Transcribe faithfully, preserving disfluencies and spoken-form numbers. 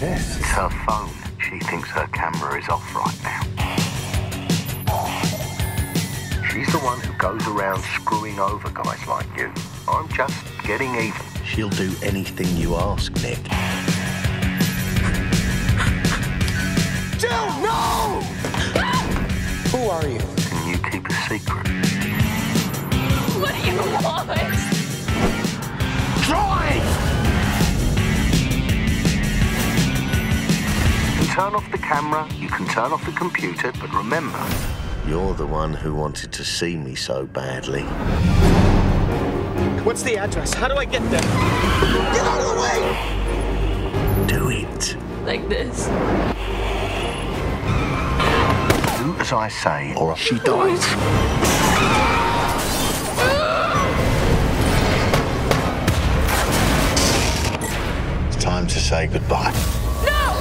this? It's her phone. She thinks her camera is off right now. She's the one who goes around screwing over guys like you. I'm just getting even. She'll do anything you ask, Nick. Jill, no! Who are you? Can you keep a secret? What do you want? Drive! You can turn off the camera, you can turn off the computer, but remember, you're the one who wanted to see me so badly. What's the address? How do I get there? Get out of the way! Do it. Like this. Do as I say, or she dies. It's time to say goodbye. No!